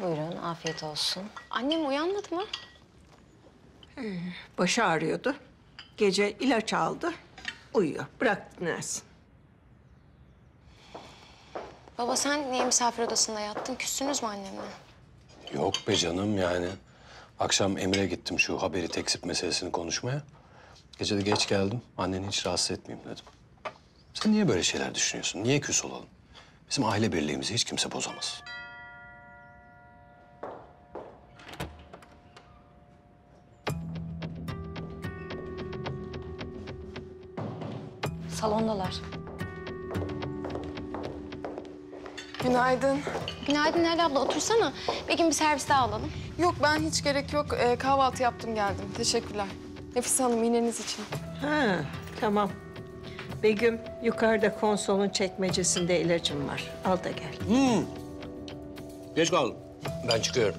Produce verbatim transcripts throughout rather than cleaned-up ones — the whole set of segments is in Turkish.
Buyurun, afiyet olsun. Annem uyanmadı mı? Ee, başı ağrıyordu. Gece ilaç aldı, uyuyor. Bırak dinlensin. Baba sen niye misafir odasında yattın? Küstünüz mü annemle? Yok be canım yani. Akşam Emre'ye gittim şu haberi tekzip meselesini konuşmaya. Gece de geç geldim. Anneni hiç rahatsız etmeyeyim dedim. Sen niye böyle şeyler düşünüyorsun? Niye küs olalım? Bizim aile birliğimizi hiç kimse bozamaz. Salondalar. Günaydın. Günaydın Herli abla, otursana. Begüm bir servis daha alalım. Yok, ben hiç gerek yok. Ee, kahvaltı yaptım geldim. Teşekkürler. Nefise Hanım, iğneniz için. Ha, tamam. Begüm, yukarıda konsolun çekmecesinde ilacım var. Al da gel. Hmm. Geç kaldım. Ben çıkıyorum.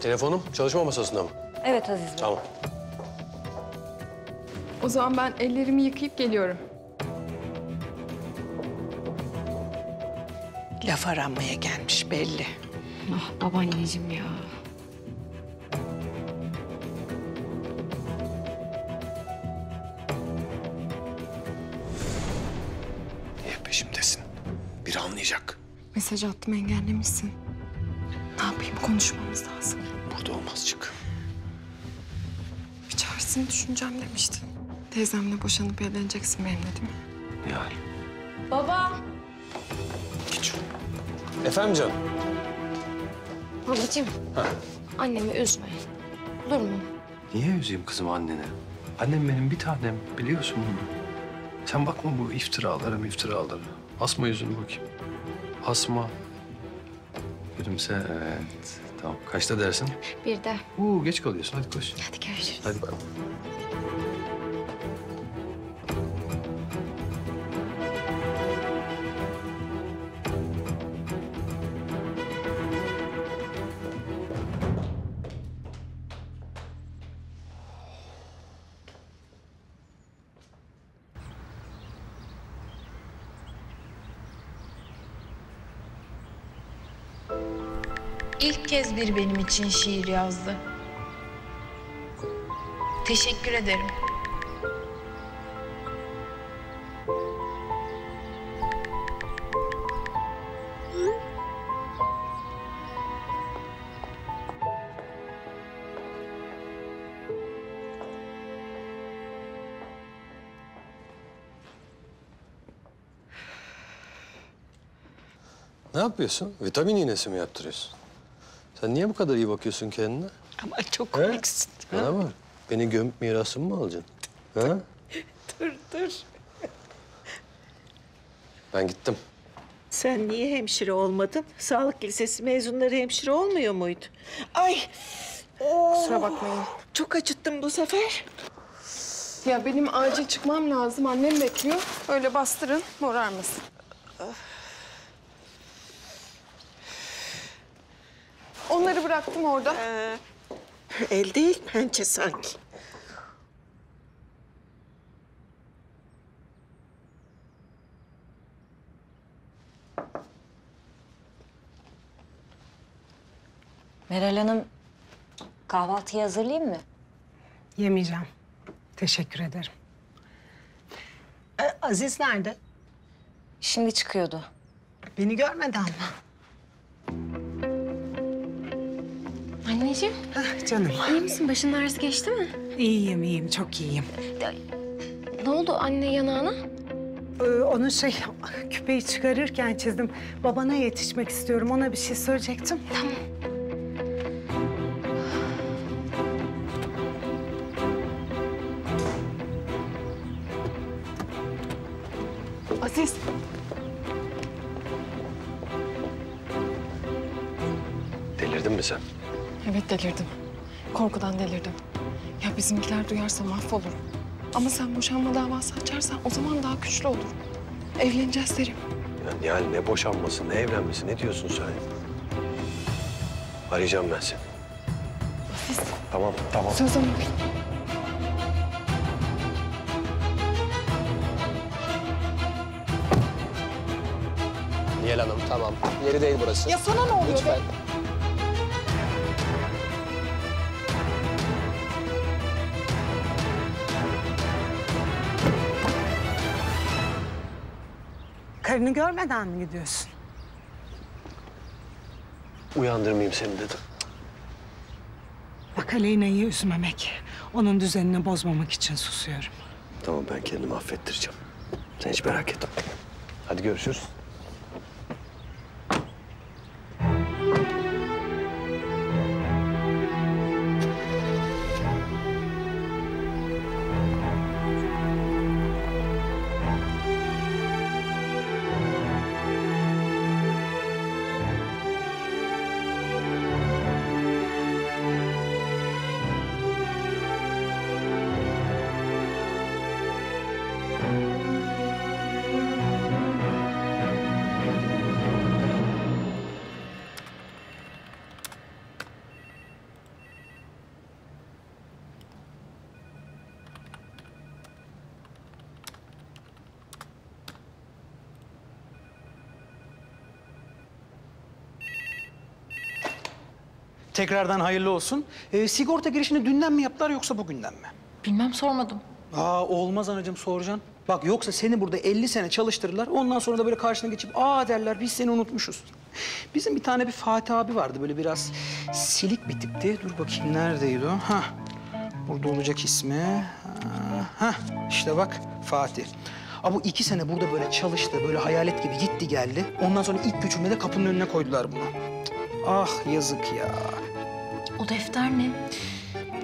Telefonum çalışma masasında mı? Evet Aziz Bey. Tamam. O zaman ben ellerimi yıkayıp geliyorum. Laf aranmaya gelmiş belli. Ah babaanneciğim ya. Niye peşimdesin? Biri anlayacak. Mesaj attım, engellemişsin. Ne yapayım, konuşmamız lazım. Burada olmaz, çık. Bir çaresini düşüneceğim demiştin. Teyzemle boşanıp evleneceksin benimle değil mi? Nihal. Baba. Geç. Efendim canım? Babacığım, ha. Annemi üzme. Olur mu? Niye üzeyim kızım annene? Annem benim bir tanem, biliyorsun bunu. Sen bakma bu iftiralara, iftiralara. Asma yüzünü bakayım. Asma. Gülümse, evet. Tamam, kaçta dersin? Birde. Uuu, geç kalıyorsun, hadi koş. Hadi görüşürüz. Hadi bakalım. İlk kez bir benim için şiir yazdı. Teşekkür ederim. Ne yapıyorsun? Vitamin iğnesi mi yaptırıyorsun? Sen niye bu kadar iyi bakıyorsun kendine? Ama çok komiksin. Bana bak, beni gömüp mirasımı mı alacaksın? Ha? Dur, dur. Ben gittim. Sen niye hemşire olmadın? Sağlık lisesi mezunları hemşire olmuyor muydu? Ay! Oo. Kusura bakmayın. Çok acıttım bu sefer. Ya benim acil çıkmam lazım. Annem bekliyor. Öyle bastırın, morarmasın. Onları bıraktım orada. Ee, el değil, pençe sanki. Meral Hanım, kahvaltıyı hazırlayayım mı? Yemeyeceğim. Teşekkür ederim. Ee, Aziz nerede? Şimdi çıkıyordu. Beni görmeden mi? Anneciğim. Ah canım. İyi misin? Başının ağrısı geçti mi? İyiyim, iyiyim. Çok iyiyim. Ne oldu anne yanağına? Ee, onun şey, küpeyi çıkarırken çizdim. Babana yetişmek istiyorum. Ona bir şey söyleyecektim. Tamam. Aziz. Delirdin mi sen? Evet, delirdim. Korkudan delirdim. Ya bizimkiler duyarsa mahvolurum. Ama sen boşanma davası açarsan o zaman daha güçlü olurum. Evleneceğiz derim. Ya Nihal, ne boşanması, ne evlenmesi, ne diyorsun sen? Arayacağım ben seni. Aziz. Tamam, tamam. Söz ama benim. Nihal Hanım, tamam. Yeri değil burası. Ya sana ne oluyor? Lütfen. Be? karını görmeden mi gidiyorsun? Uyandırmayayım seni dedim. Bak Aleyna'yı üzmemek, onun düzenini bozmamak için susuyorum. Tamam, ben kendimi affettireceğim. Sen hiç merak etme. Hadi görüşürüz. Tekrardan hayırlı olsun. E, sigorta girişini dünden mi yaptılar yoksa bugünden mi? Bilmem, sormadım. Aa, olmaz anacığım, soracaksın. Bak yoksa seni burada elli sene çalıştırırlar. Ondan sonra da böyle karşına geçip aa derler biz seni unutmuşuz. Bizim bir tane bir Fatih abi vardı, böyle biraz silik bir tipti. Dur bakayım neredeydi o? Hah. Burada olacak ismi. Hah. İşte bak Fatih. Aa, bu iki sene burada böyle çalıştı. Böyle hayalet gibi gitti geldi. Ondan sonra ilk gücümle de kapının önüne koydular bunu. Ah yazık ya. O defter ne?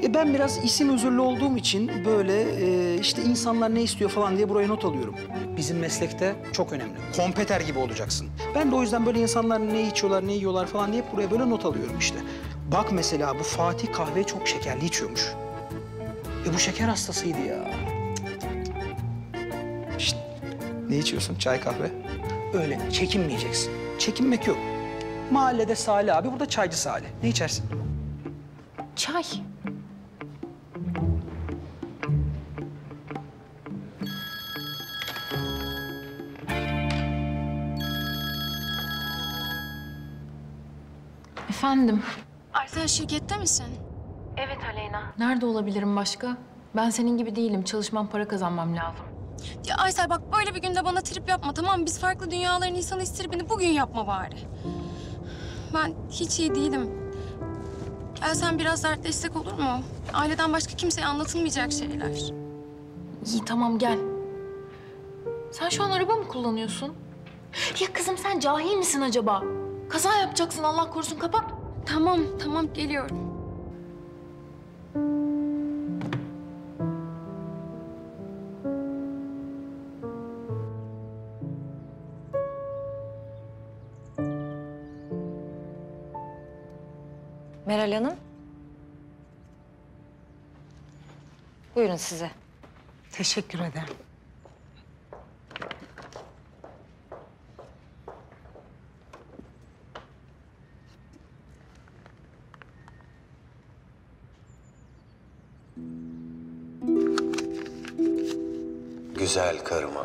E ben biraz isim özürlü olduğum için böyle e, işte insanlar ne istiyor falan diye buraya not alıyorum. Bizim meslekte çok önemli. Kompeter gibi olacaksın. Ben de o yüzden böyle insanlar ne içiyorlar, ne yiyorlar falan diye buraya böyle not alıyorum işte. Bak mesela bu Fatih kahve çok şekerli içiyormuş. E bu şeker hastasıydı ya. Şişt. Ne içiyorsun? Çay, kahve? Öyle çekinmeyeceksin. Çekinmek yok. Mahallede Salih abi, burada çaycı Salih. Ne içersin? Çay. Efendim? Aysel şirkette misin? Evet Aleyna. Nerede olabilirim başka? Ben senin gibi değilim. Çalışmam, para kazanmam lazım. Ya Aysel bak, böyle bir günde bana trip yapma, tamam mı? Biz farklı dünyaların insanı tripini bugün yapma bari. Ben hiç iyi değilim. Gel sen biraz dertleşsek olur mu? Aileden başka kimseye anlatılmayacak şeyler. İyi tamam, gel. Sen şu an araba mı kullanıyorsun? Ya kızım sen cahil misin acaba? Kaza yapacaksın, Allah korusun, kapat. Tamam tamam, geliyorum. Meral Hanım. Buyurun size. Teşekkür ederim. Güzel karıma.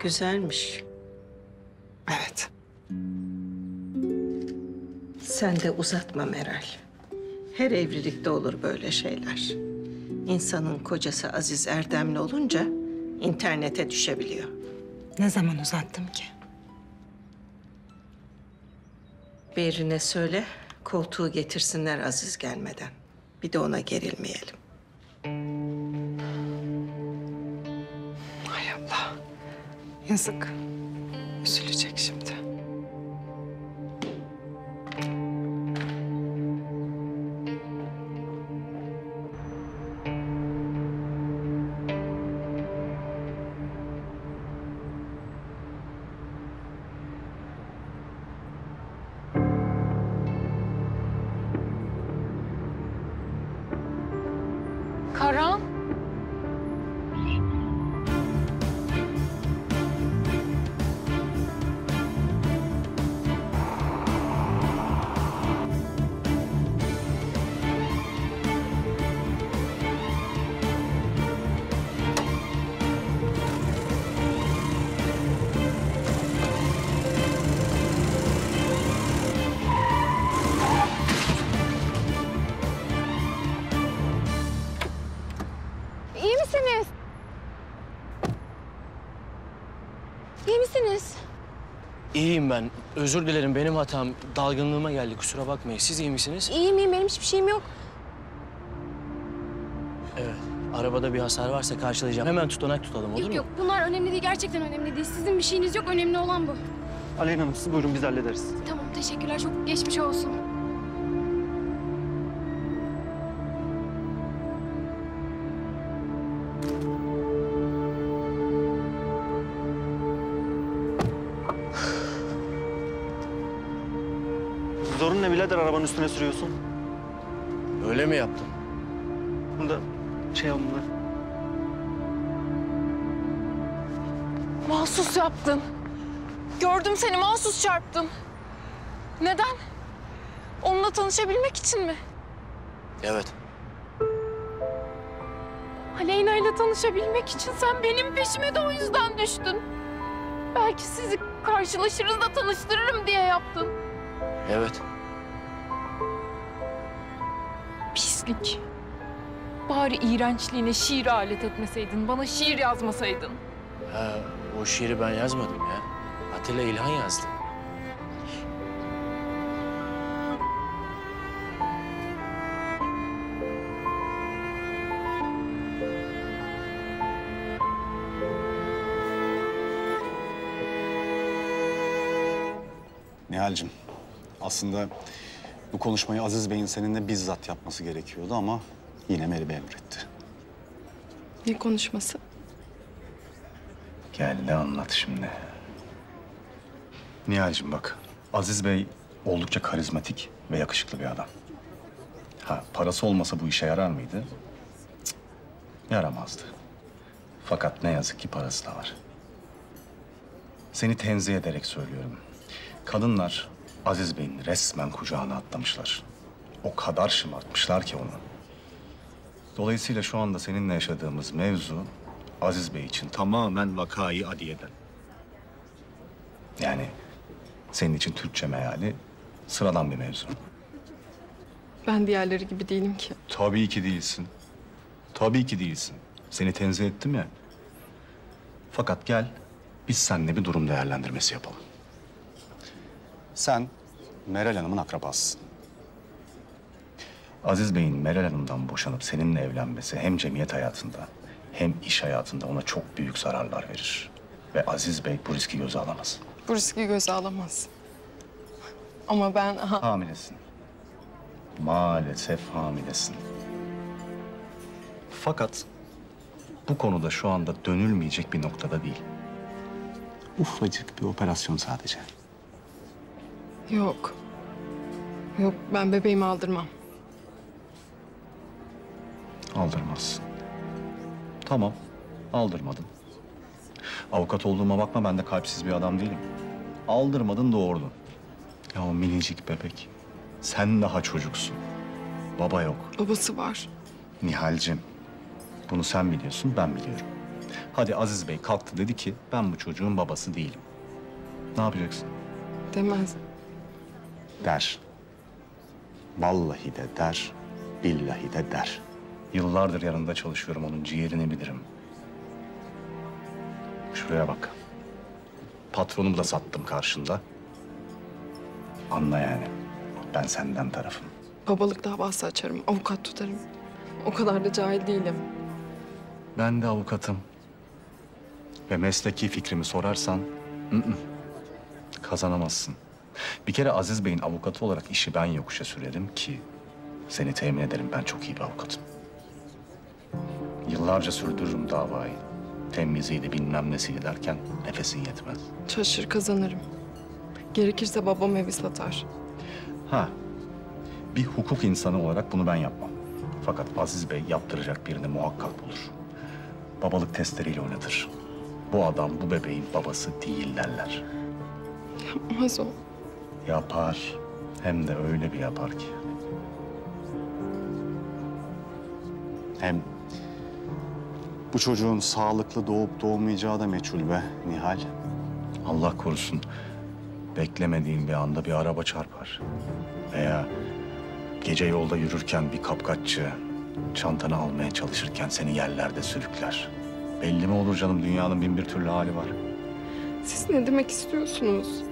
Güzelmiş. Evet. Sen de uzatma Meral. Her evlilikte olur böyle şeyler. İnsanın kocası Aziz Erdemli olunca internete düşebiliyor. Ne zaman uzattım ki? Beyrine söyle, koltuğu getirsinler Aziz gelmeden. Bir de ona gerilmeyelim. Yazık. Üzülecek şimdi. Karan. İyiyim ben. Özür dilerim, benim hatam. Dalgınlığıma geldi, kusura bakmayın. Siz iyi misiniz? İyiyim, iyiyim. Benim hiçbir şeyim yok. Evet. Arabada bir hasar varsa karşılayacağım. Hemen tutanak tutalım, olur yok, mu? Yok, bunlar önemli değil. Gerçekten önemli değil. Sizin bir şeyiniz yok. Önemli olan bu. Aleyna Hanım, siz buyurun. Biz hallederiz. Tamam, teşekkürler. Çok geçmiş olsun. Zorun ne birader, arabanın üstüne sürüyorsun? Öyle mi yaptın? Burada şey yapmalar. Mahsus yaptın. Gördüm seni, mahsus çarptın. Neden? Onunla tanışabilmek için mi? Evet. Aleyna ile tanışabilmek için sen benim peşime de o yüzden düştün. Belki sizi karşılaşırız da tanıştırırım diye yaptın. Evet. Pislik. Bari iğrençliğine şiir alet etmeseydin, bana şiir yazmasaydın. Ha, o şiiri ben yazmadım ya. Atilla İlhan yazdı. Nihal'cığım, aslında bu konuşmayı Aziz Bey'in seninle bizzat yapması gerekiyordu ama yine Emir Bey emretti. Ne konuşması? Gel de anlat şimdi. Nihal'cığım bak, Aziz Bey oldukça karizmatik ve yakışıklı bir adam. Ha, parası olmasa bu işe yarar mıydı? Cık, yaramazdı. Fakat ne yazık ki parası da var. Seni tenzih ederek söylüyorum. Kadınlar Aziz Bey'in resmen kucağına atlamışlar. O kadar şımartmışlar ki onu. Dolayısıyla şu anda seninle yaşadığımız mevzu Aziz Bey için tamamen vakayı adiyeden. Yani senin için Türkçe meali sıradan bir mevzu. Ben diğerleri gibi değilim ki. Tabii ki değilsin. Tabii ki değilsin. Seni tenzih ettim ya. Fakat gel biz seninle bir durum değerlendirmesi yapalım. Sen Meral Hanım'ın akrabasısın. Aziz Bey'in Meral Hanım'dan boşanıp seninle evlenmesi hem cemiyet hayatında hem iş hayatında ona çok büyük zararlar verir. Ve Aziz Bey bu riski göze alamaz. Bu riski göze alamaz. Ama ben... Aha. Hamilesin. Maalesef hamilesin. Fakat bu konuda şu anda dönülmeyecek bir noktada değil. Ufacık bir operasyon sadece. Yok. Yok, ben bebeğimi aldırmam. Aldırmazsın. Tamam, aldırmadın. Avukat olduğuma bakma, ben de kalpsiz bir adam değilim. Aldırmadın, doğurdun. Ya o minicik bebek, sen daha çocuksun. Baba yok. Babası var. Nihal'cim, bunu sen biliyorsun, ben biliyorum. Hadi Aziz Bey kalktı dedi ki, ben bu çocuğun babası değilim. Ne yapacaksın? Demez. Der. Vallahi de der, billahi de der. Yıllardır yanında çalışıyorum, onun ciğerini bilirim. Şuraya bak. Patronumu da sattım karşında. Anla yani. Ben senden tarafım. Babalık davası açarım, avukat tutarım. O kadar da cahil değilim. Ben de avukatım. Ve mesleki fikrimi sorarsan... ı-ı, kazanamazsın. Bir kere Aziz Bey'in avukatı olarak işi ben yokuşa sürerim ki... seni temin ederim, ben çok iyi bir avukatım. Yıllarca sürdürürüm davayı. Temiziydi, bilmem nesiydi derken nefesin yetmez. Çalışır, kazanırım. Gerekirse babam evi satar. Ha, bir hukuk insanı olarak bunu ben yapmam. Fakat Aziz Bey yaptıracak birini muhakkak bulur. Babalık testleriyle oynatır. Bu adam bu bebeğin babası değil derler. Yapmaz o. Yapar. Hem de öyle bir yapar ki. Hem bu çocuğun sağlıklı doğup doğmayacağı da meçhul be Nihal. Allah korusun, beklemediğin bir anda bir araba çarpar. Veya gece yolda yürürken bir kapkaççı çantanı almaya çalışırken seni yerlerde sürükler. Belli mi olur canım, dünyanın bin bir türlü hali var. Siz ne demek istiyorsunuz?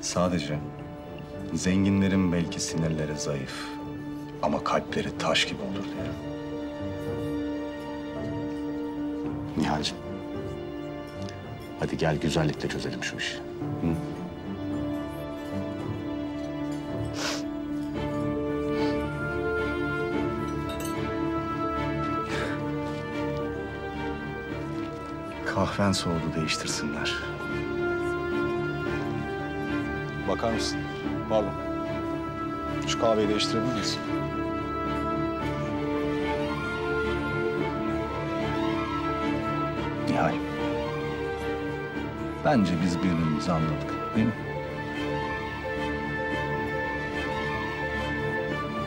Sadece zenginlerin belki sinirleri zayıf ama kalpleri taş gibi olur diyorum. Nihal'cığım, hadi gel güzellikle çözelim şu işi. Hı? Kahven soğudu, değiştirsinler. Bakar mısın? Pardon. Şu kahveyi değiştirebilir miyiz? Nihal. Bence biz birbirimizi anladık, değil mi?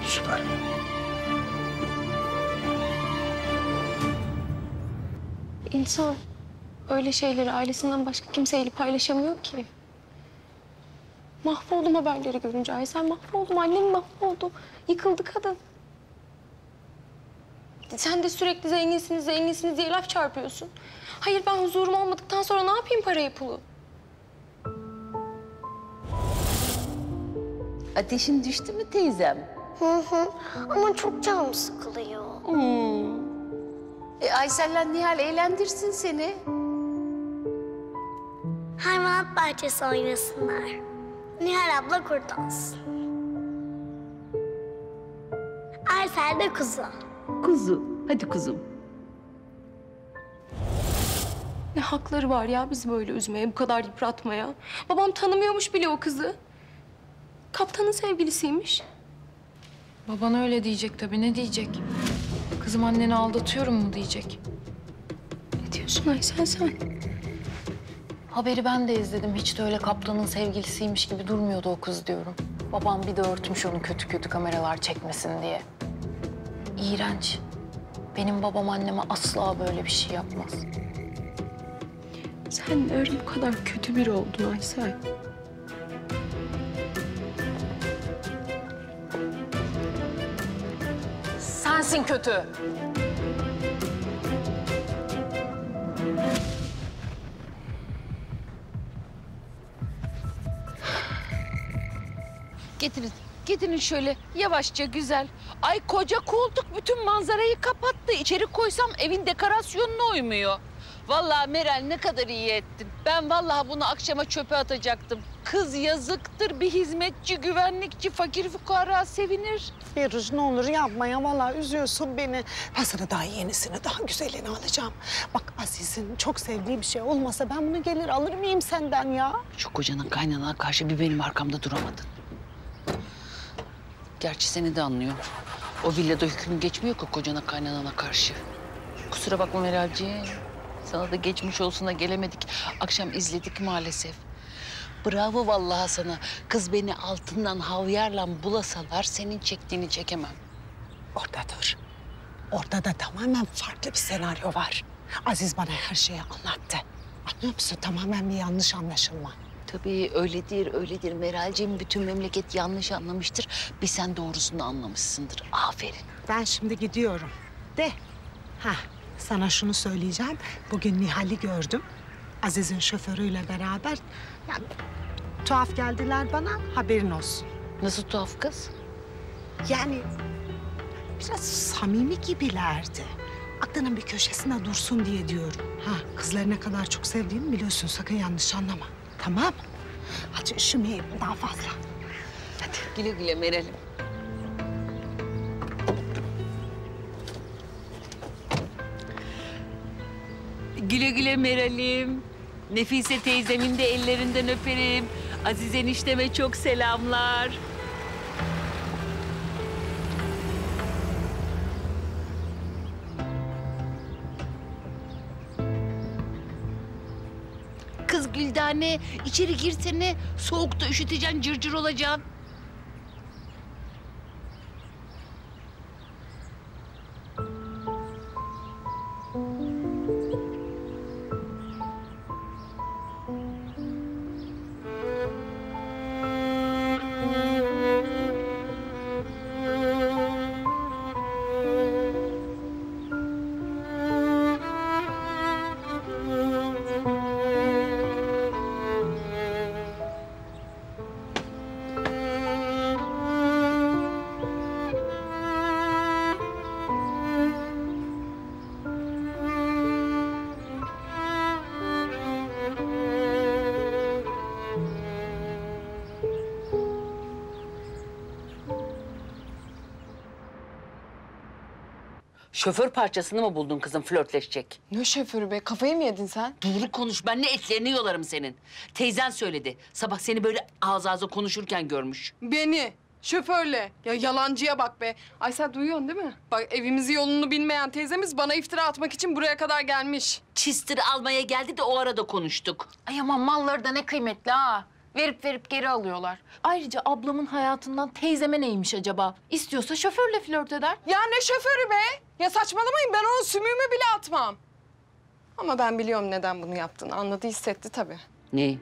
Süper. İnsan öyle şeyleri ailesinden başka kimseyle paylaşamıyor ki. Mahvoldum haberleri görünce. Aysel mahvoldum, annem mahvoldu. Yıkıldı kadın. Sen de sürekli zenginsiniz, zenginsiniz diye laf çarpıyorsun. Hayır, ben huzurum olmadıktan sonra ne yapayım parayı pulu? Ateşin düştü mü teyzem? Hı hı. Ama çok canım sıkılıyor. Hmm. E, Aysel'le Nihal eğlendirsin seni. Hayvanat bahçesi oynasınlar. Nihal abla kurt olsun. Aysel de kuzu. Kuzu. Hadi kuzum. Ne hakları var ya bizi böyle üzmeye, bu kadar yıpratmaya. Babam tanımıyormuş bile o kızı. Kaptanın sevgilisiymiş. Baban öyle diyecek tabii. Ne diyecek? Kızım anneni aldatıyorum mu diyecek. Ne diyorsun Aysel sen? Haberi ben de izledim. Hiç de öyle kaptanın sevgilisiymiş gibi durmuyordu o kız diyorum. Babam bir de örtmüş onu kötü kötü kameralar çekmesin diye. İğrenç. Benim babam anneme asla böyle bir şey yapmaz. Sen de öyle bu kadar kötü biri oldun Aysel. Sensin kötü. Getirin, getirin şöyle yavaşça güzel. Ay koca koltuk bütün manzarayı kapattı. İçeri koysam evin dekorasyonuna uymuyor. Vallahi Meral ne kadar iyi ettin. Ben vallahi bunu akşama çöpe atacaktım. Kız yazıktır, bir hizmetçi, güvenlikçi, fakir fukara sevinir. Firuş ne olur yapma ya, vallahi üzüyorsun beni. Ben sana daha yenisini, daha güzelini alacağım. Bak Aziz'in çok sevdiği bir şey olmasa ben bunu gelir alır mıyım senden ya? Şu kocanın kaynanana karşı bir benim arkamda duramadın. Gerçi seni de anlıyor. O villada hüküm geçmiyor ki kocana kaynanana karşı. Kusura bakma Meralciğim. Sana da geçmiş olsuna gelemedik. Akşam izledik maalesef. Bravo vallahi sana. Kız beni altından havyarla bulasalar senin çektiğini çekemem. Orada dur. Orada da tamamen farklı bir senaryo var. Aziz bana her şeyi anlattı. Anlıyor musun? Tamamen bir yanlış anlaşılma. Tabii öyledir, öyledir. Meralciğim bütün memleket yanlış anlamıştır. Bir sen doğrusunu anlamışsındır. Aferin. Ben şimdi gidiyorum. De. Ha, sana şunu söyleyeceğim. Bugün Nihal'i gördüm. Aziz'in şoförüyle beraber. Yani tuhaf geldiler bana, haberin olsun. Nasıl tuhaf kız? Yani biraz samimi gibilerdi. Aklının bir köşesinde dursun diye diyorum. Ha, kızları ne kadar çok sevdiğimi biliyorsun. Sakın yanlış anlama. Tamam. Hadi üşümeyelim daha fazla. Hadi. Güle güle Meral'im. Güle güle Meral'im. Nefise teyzemin de ellerinden öperim. Aziz enişteme çok selamlar. Kız Güldane, içeri girsene. Soğukta üşüteceksin, cırcır olacaksın. Şoför parçasını mı buldun kızım flörtleşecek? Ne şoförü be? Kafayı mı yedin sen? Doğru konuş. Ben ne etlerini yolarım senin. Teyzen söyledi. Sabah seni böyle ağız ağza konuşurken görmüş. Beni? Şoförle. Ya yalancıya bak be. Aysel duyuyorsun değil mi? Bak evimizi yolunu bilmeyen teyzemiz bana iftira atmak için buraya kadar gelmiş. Çistir almaya geldi de o arada konuştuk. Ay aman malları da ne kıymetli ha. Verip verip geri alıyorlar. Ayrıca ablamın hayatından teyzeme neymiş acaba? İstiyorsa şoförle flört eder. Ya ne şoförü be? Ya saçmalamayın, ben onun sümüğümü bile atmam. Ama ben biliyorum neden bunu yaptığını. Anladı, hissetti tabii. Neyi?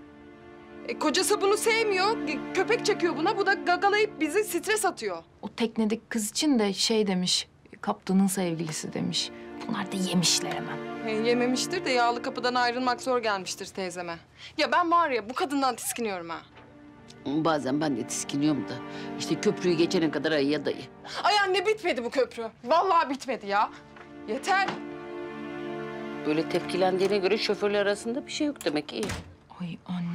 E, kocası bunu sevmiyor, köpek çekiyor buna. Bu da gagalayıp bizi stres atıyor. O teknedeki kız için de şey demiş, kaptanın sevgilisi demiş. Bunlar da yemişler hemen. E, yememiştir de yağlı kapıdan ayrılmak zor gelmiştir teyzeme. Ya ben var ya bu kadından tiskiniyorum ha. Bazen ben de tiskiniyorum da. İşte köprüyü geçene kadar ayıya dayı. Ay anne bitmedi bu köprü. Vallahi bitmedi ya. Yeter. Böyle tepkilendiğine göre şoförler arasında bir şey yok demek, iyi. Ay anne.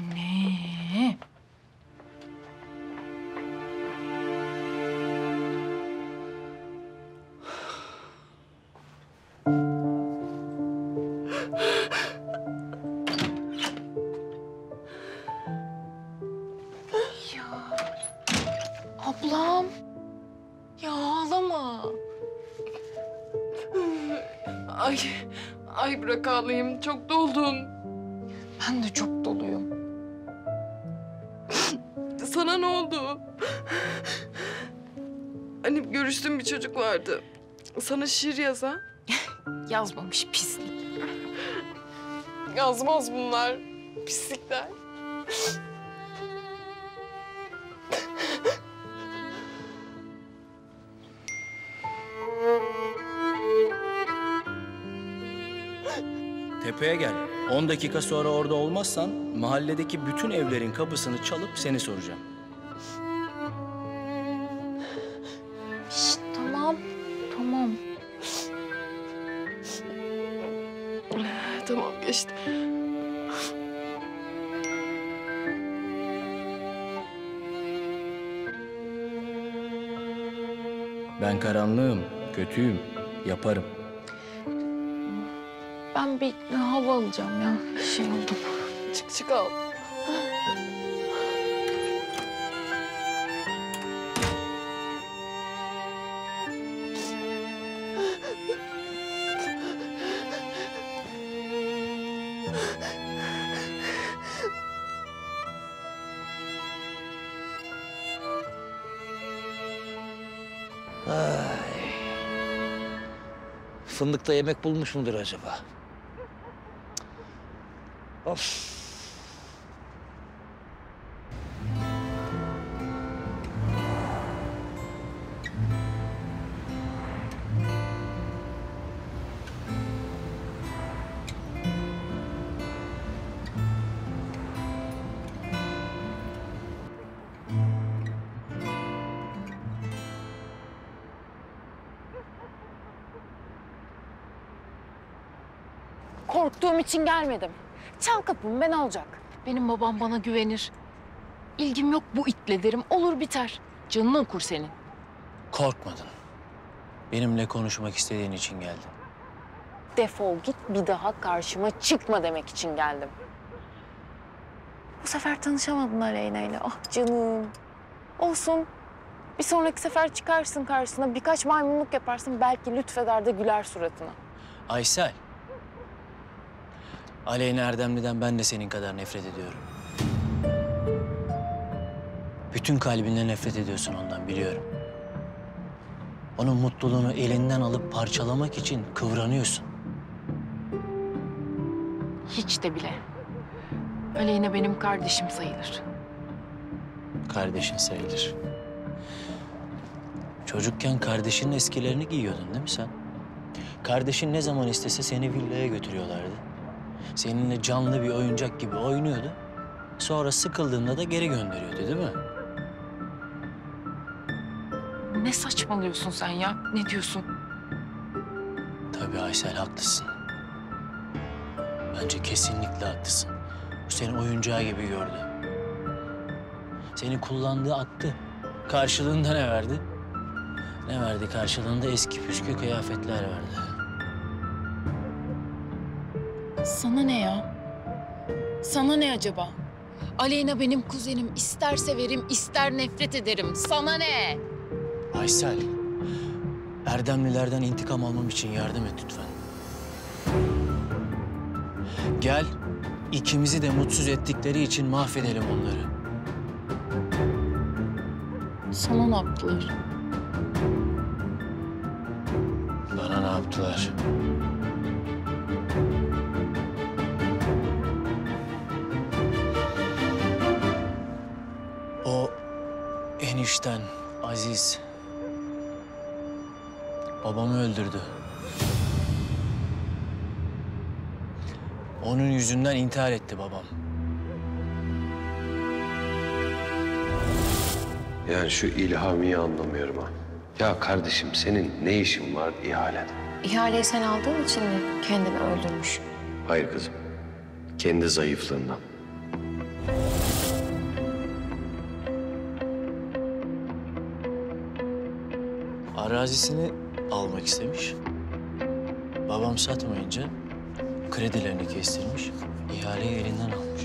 Ablam. Ya ağlama. Ay, ay bırak ağlayayım. Çok doldun. Ben de çok doluyum. Sana ne oldu? Hani görüştüğüm bir çocuk vardı. Sana şiir yazan. Yazmamış pislik. Yazmaz bunlar. Pislikler. Tepeye gel. On dakika sonra orada olmazsan mahalledeki bütün evlerin kapısını çalıp seni soracağım. Şişt, tamam, tamam. Tamam geçti. Ben karanlığım, kötüyüm, yaparım. Ben bir hava alacağım ya. Şey oldum. Çık çık al. Ay. Fındıkta yemek bulmuş mudur acaba? Of. Korktuğum için gelmedim. Çal kapımı, ben olacak. Benim babam bana güvenir. İlgim yok bu itle derim, olur biter. Canını okur senin. Korkmadın. Benimle konuşmak istediğin için geldin. Defol git, bir daha karşıma çıkma demek için geldim. Bu sefer tanışamadın Aleyna ile. Ah canım. Olsun. Bir sonraki sefer çıkarsın karşısına, birkaç maymunluk yaparsın. Belki lütfeder de güler suratına. Aysel. Aleyna Erdemli'den ben de senin kadar nefret ediyorum. Bütün kalbinle nefret ediyorsun ondan, biliyorum. Onun mutluluğunu elinden alıp parçalamak için kıvranıyorsun. Hiç de bile. Aleyna benim kardeşim sayılır. Kardeşin sayılır. Çocukken kardeşinin eskilerini giyiyordun değil mi sen? Kardeşin ne zaman istese seni villaya götürüyorlardı. Seninle canlı bir oyuncak gibi oynuyordu. Sonra sıkıldığında da geri gönderiyordu, değil mi? Ne saçmalıyorsun sen ya? Ne diyorsun? Tabii Aysel, haklısın. Bence kesinlikle haklısın. Bu seni oyuncağı gibi gördü. Seni kullandığı attı. Karşılığında ne verdi? Ne verdi karşılığında? Eski püskü kıyafetler verdi. Sana ne ya? Sana ne acaba? Aleyna benim kuzenim. İster severim, ister nefret ederim. Sana ne? Aysel, Erdemlilerden intikam almam için yardım et lütfen. Gel, ikimizi de mutsuz ettikleri için mahvedelim onları. Sana ne yaptılar? Bana ne yaptılar? O enişten Aziz babamı öldürdü. Onun yüzünden intihar etti babam. Yani şu İlhami'yi anlamıyorum ha. Ya kardeşim senin ne işin var ihalede? İhaleyi sen aldığın için mi kendini öldürmüş? Hayır kızım. Kendi zayıflığından. Arazisini almak istemiş. Babam satmayınca kredilerini kestirmiş. İhaleyi elinden almış.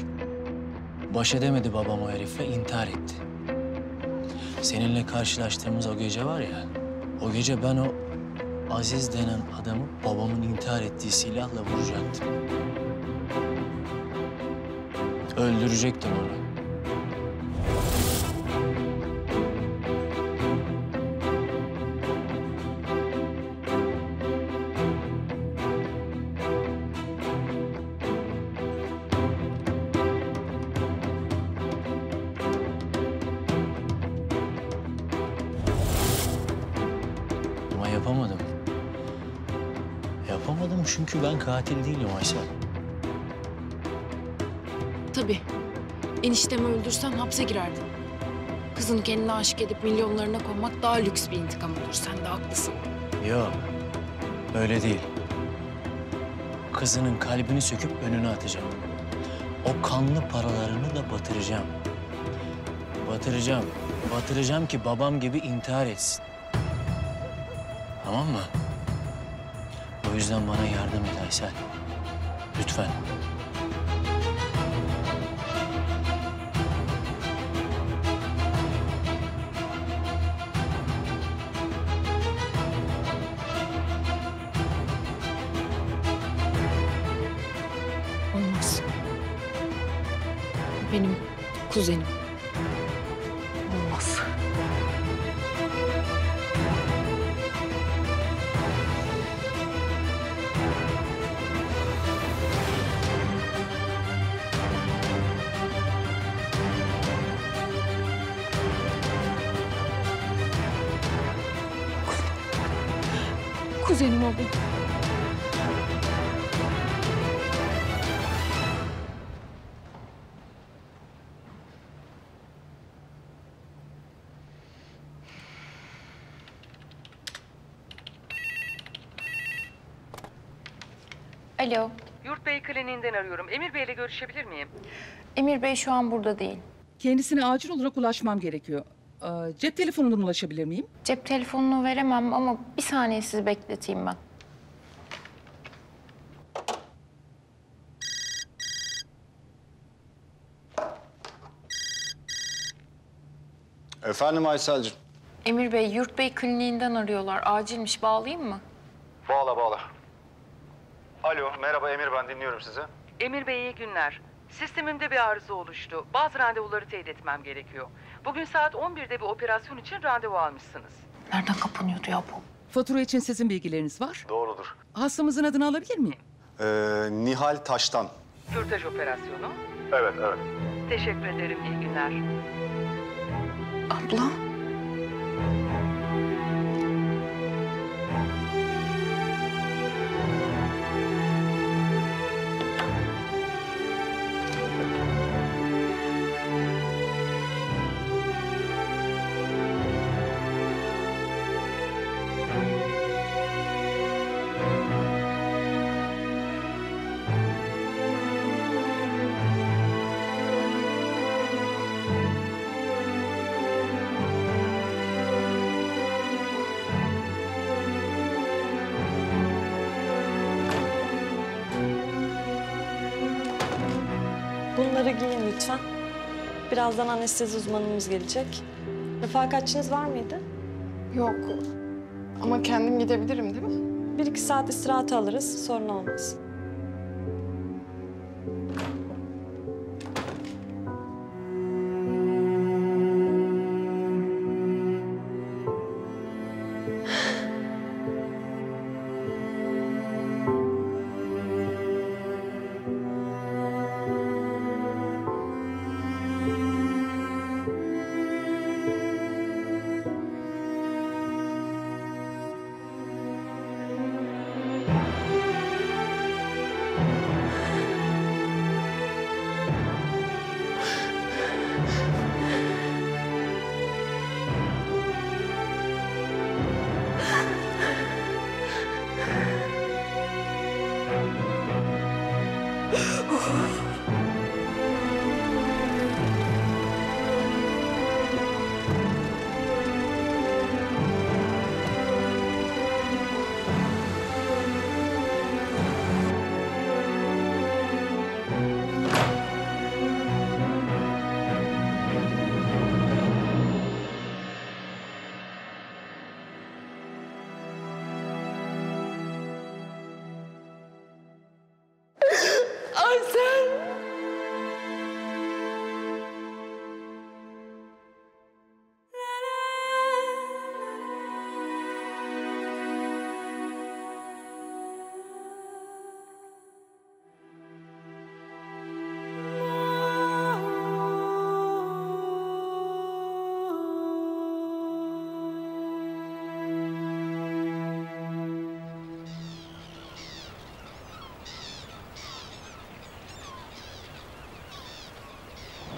Baş edemedi babam o herifle, intihar etti. Seninle karşılaştığımız o gece var ya, o gece ben o Aziz denen adamı babamın intihar ettiği silahla vuracaktım. Öldürecektim onu. Yapamadım. Yapamadım çünkü ben katil değilim Aysel. Tabii. Eniştemi öldürsen hapse girerdin. Kızın kendine aşık edip milyonlarına konmak daha lüks bir intikam olur. Sen de haklısın. Yok. Öyle değil. Kızının kalbini söküp önüne atacağım. O kanlı paralarını da batıracağım. Batıracağım. Batıracağım ki babam gibi intihar etsin. Tamam mı? O yüzden bana yardım et Aysel. Lütfen. Olmaz. Benim kuzenim. Olmaz. Kuzenim o benim. Alo. Yurtbey kliniğinden arıyorum. Emir Bey'le görüşebilir miyim? Emir Bey şu an burada değil. Kendisine acil olarak ulaşmam gerekiyor. Cep telefonundan ulaşabilir miyim? Cep telefonunu veremem ama bir saniye sizi bekleteyim ben. Efendim Aysel'cim. Emir Bey, Yurtbey kliniğinden arıyorlar. Acilmiş. Bağlayayım mı? Bağla, bağla. Alo, merhaba Emir, ben dinliyorum sizi. Emir Bey, iyi günler. Sistemimde bir arıza oluştu. Bazı randevuları teyit etmem gerekiyor. Bugün saat on birde bir operasyon için randevu almışsınız. Nereden kapanıyordu ya bu? Fatura için sizin bilgileriniz var. Doğrudur. Hastamızın adını alabilir miyim? Ee, Nihal Taştan. Kürtaj operasyonu. Evet, evet. Teşekkür ederim, iyi günler. Abla. Bunları giyin lütfen. Birazdan anestezi uzmanımız gelecek. Refakatçiniz var mıydı? Yok. Ama kendim gidebilirim değil mi? Bir iki saat istirahat alırız. Sorun olmaz.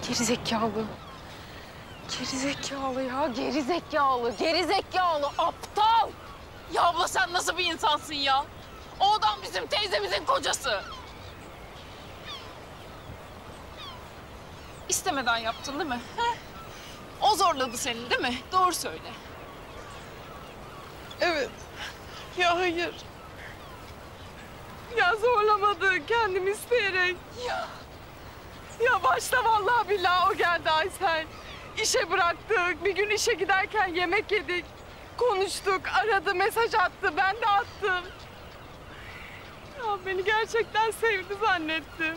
Gerizekalı. Gerizekalı ya, gerizekalı, gerizekalı, aptal! Ya abla sen nasıl bir insansın ya? O adam bizim teyzemizin kocası. İstemeden yaptın değil mi? Heh. O zorladı seni değil mi? Doğru söyle. Evet. Ya hayır. Ya zorlamadı, kendim isteyerek. Ya. Ya başta vallahi billahi o geldi Aysel. İşe bıraktık, bir gün işe giderken yemek yedik. Konuştuk, aradı, mesaj attı, ben de attım. Ya beni gerçekten sevdi zannettim.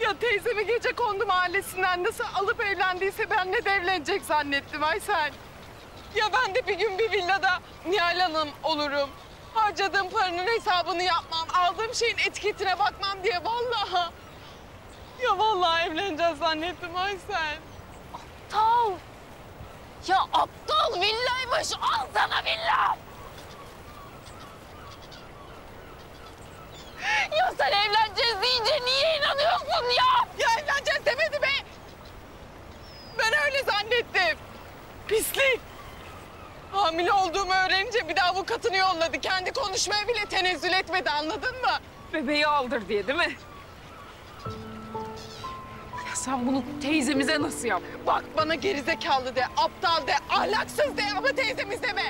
Ya teyzemi Gecekondu mahallesinden nasıl alıp evlendiyse benimle de evlenecek zannettim Aysel. Ya ben de bir gün bir villada Nihal Hanım olurum. Harcadığım paranın hesabını yapmam, aldığım şeyin etiketine bakmam diye vallahi. Ya vallahi evleneceğiz zannettim Aysel. Aptal. Ya aptal villaymış. Al sana villa. Ya sen evleneceğiz deyince niye inanıyorsun ya? Ya evleneceğiz demedi be. Ben öyle zannettim. Pislik. Hamile olduğumu öğrenince bir de avukatını yolladı. Kendi konuşmaya bile tenezzül etmedi, anladın mı? Bebeği aldır diye değil mi? Sen bunu teyzemize nasıl yaptın? Bak bana gerizekalı de, aptal de, ahlaksız de ama teyzemiz deme.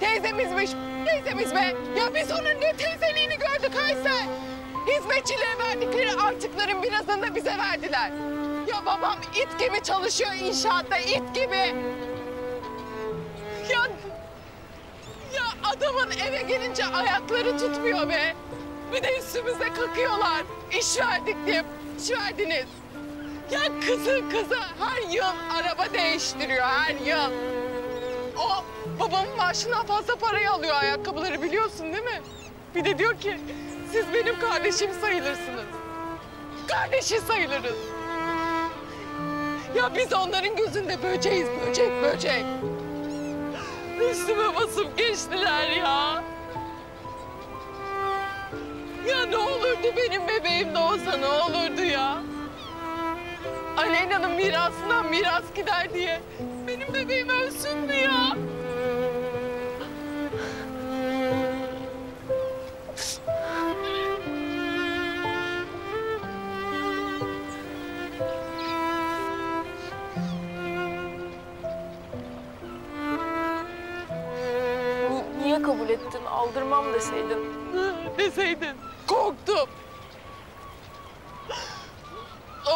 Teyzemizmiş, teyzemiz be. Ya biz onun ne teyzeliğini gördük Aysel. Hizmetçilere verdikleri artıkların birazını da bize verdiler. Ya babam it gibi çalışıyor inşaatta, it gibi. Ya, ya adamın eve gelince ayakları tutmuyor be. Bir de üstümüze kakıyorlar. İş verdik diye, iş verdiniz. Ya kızı kızı her yıl araba değiştiriyor, her yıl. O babamın maaşından fazla parayı alıyor ayakkabıları, biliyorsun değil mi? Bir de diyor ki, siz benim kardeşim sayılırsınız. Kardeşi sayılırız. Ya biz onların gözünde böceğiz, böcek böcek. Üstüme basıp geçtiler ya. Ya ne olurdu benim bebeğim de olsa, ne olurdu ya? Aleyna'nın mirasından miras gider diye benim bebeğim ölsün mü ya? Ni niye kabul ettin? Aldırmam deseydin. Deseydin. Korktum.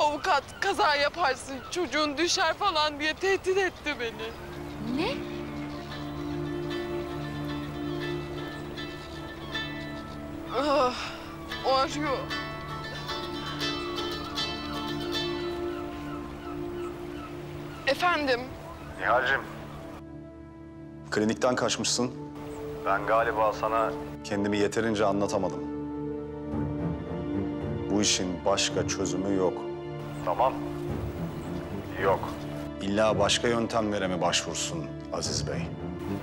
avukat kaza yaparsın, çocuğun düşer falan diye tehdit etti beni. Ne? Ah, o arıyor. Efendim? Nihal'cim. Klinikten kaçmışsın. Ben galiba sana kendimi yeterince anlatamadım. Bu işin başka çözümü yok. Tamam. Yok. İlla başka yöntemlere mi başvursun Aziz Bey?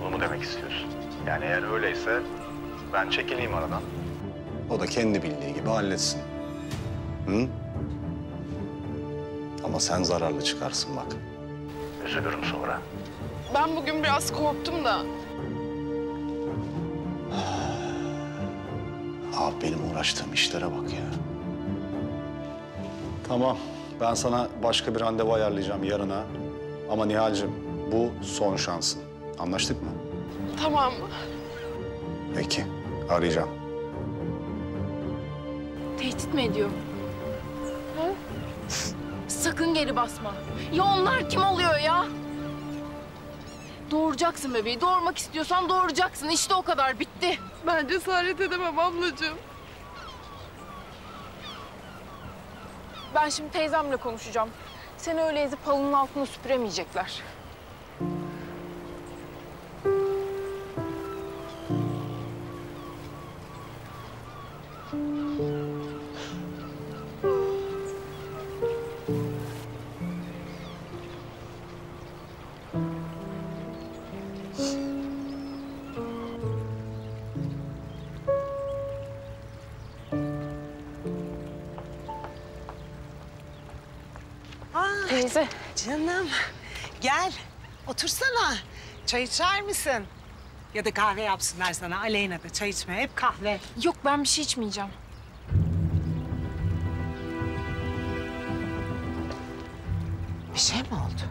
Bunu mu demek istiyorsun? Yani eğer öyleyse ben çekileyim aradan. O da kendi bildiği gibi halletsin. Hı? Ama sen zararlı çıkarsın bak. Üzülürüm sonra. Ben bugün biraz korktum da. Abi benim uğraştığım işlere bak ya. Tamam, ben sana başka bir randevu ayarlayacağım yarına. Ama Nihal'cim, bu son şansın. Anlaştık mı? Tamam. Peki, arayacağım. Tehdit mi ediyor? Ha? Sakın geri basma. Ya onlar kim oluyor ya? Doğuracaksın bebeği. Doğurmak istiyorsan doğuracaksın. İşte o kadar. Bitti. Ben cesaret edemem ablacığım. Ben şimdi teyzemle konuşacağım. Seni öyle ezip halının altına süpüremeyecekler. Teyze. Canım, gel. Otursana. Çay içer misin? Ya da kahve yapsınlar sana. Aleyna da çay içme. Hep kahve. Yok, ben bir şey içmeyeceğim. Bir şey mi oldu?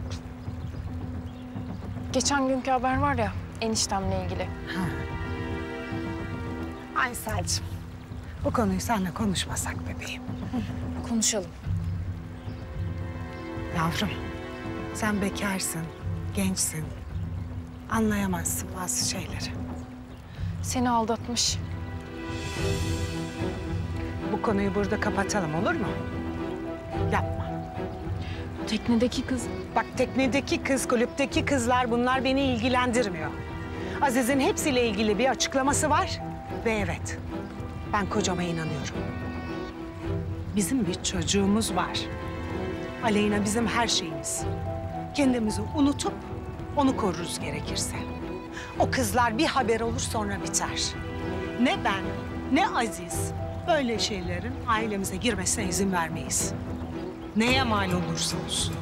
Geçen günkü haber var ya, eniştemle ilgili. Ha. Aysel'cim, bu konuyu seninle konuşmasak bebeğim. Hı, konuşalım. Yavrum, sen bekarsın, gençsin. Anlayamazsın bazı şeyleri. Seni aldatmış. Bu konuyu burada kapatalım, olur mu? Yapma. Teknedeki kız. Bak, teknedeki kız, kulüpteki kızlar, bunlar beni ilgilendirmiyor. Aziz'in hepsiyle ilgili bir açıklaması var ve evet, ben kocama inanıyorum. Bizim bir çocuğumuz var. Aleyna bizim her şeyimiz. Kendimizi unutup onu koruruz gerekirse. O kızlar bir haber olur sonra biter. Ne ben, ne Aziz böyle şeylerin ailemize girmesine izin vermeyiz. Neye mal olursa olsun.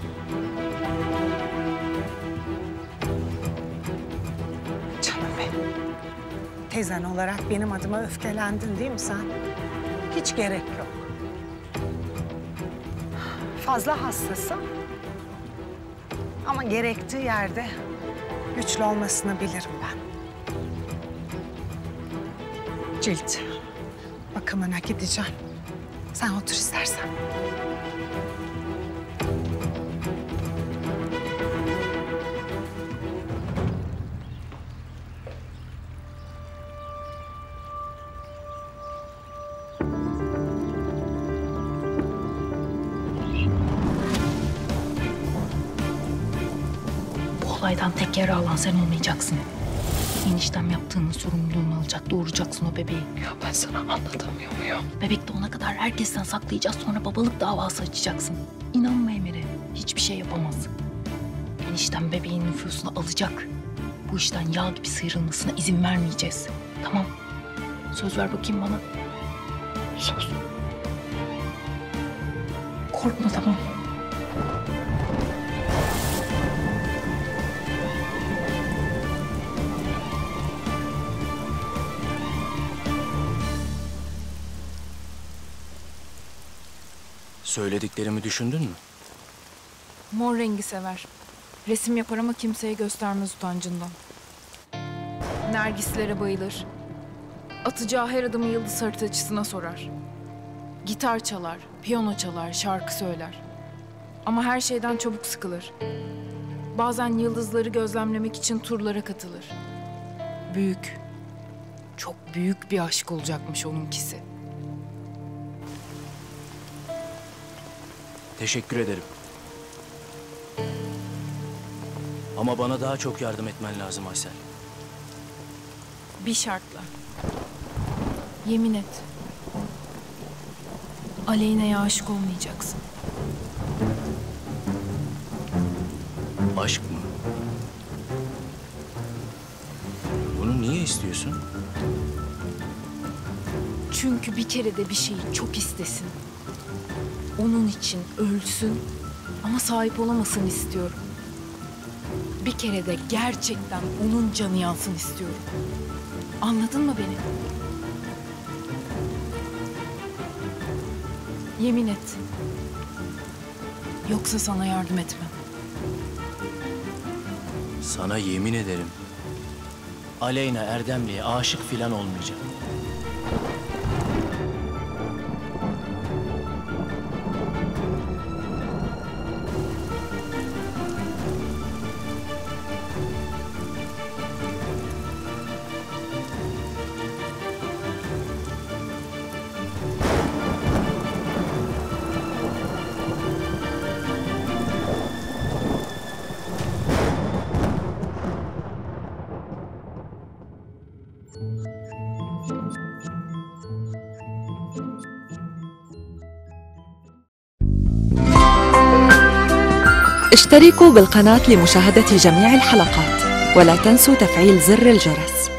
Canım benim. Teyzen olarak benim adıma öfkelendin değil mi sen? Hiç gerek yok. Fazla hassasım ama gerektiği yerde güçlü olmasını bilirim ben. Cilt bakımına gideceğim. Sen otur istersen. Tek yara alan sen olmayacaksın. Eniştem yaptığının sorumluluğunu alacak, doğuracaksın o bebeği. Ya ben sana anlatamıyor muyum? Bebek doğana kadar herkesten saklayacağız, sonra babalık davası açacaksın. İnanma Emir'e, hiçbir şey yapamaz. Eniştem bebeğin nüfusunu alacak. Bu işten yağ gibi sıyrılmasına izin vermeyeceğiz. Tamam, söz ver bakayım bana. Söz. Korkma, tamam. Söylediklerimi düşündün mü? Mor rengi sever. Resim yapar ama kimseye göstermez utancından. Nergislere bayılır. Atacağı her adımı yıldız haritacısına sorar. Gitar çalar, piyano çalar, şarkı söyler. Ama her şeyden çabuk sıkılır. Bazen yıldızları gözlemlemek için turlara katılır. Büyük, çok büyük bir aşk olacakmış onunkisi. Teşekkür ederim. Ama bana daha çok yardım etmen lazım Aysel. Bir şartla. Yemin et. Aleyna'ya aşık olmayacaksın. Aşk mı? Bunu niye istiyorsun? Çünkü bir kere de bir şeyi çok istesin. Onun için ölsün ama sahip olamasın istiyorum. Bir kere de gerçekten onun canı yansın istiyorum. Anladın mı beni? Yemin et. Yoksa sana yardım etmem. Sana yemin ederim. Aleyna Erdemli'ye aşık filan olmayacak. اشتركوا بالقناة لمشاهدة جميع الحلقات ولا تنسوا تفعيل زر الجرس.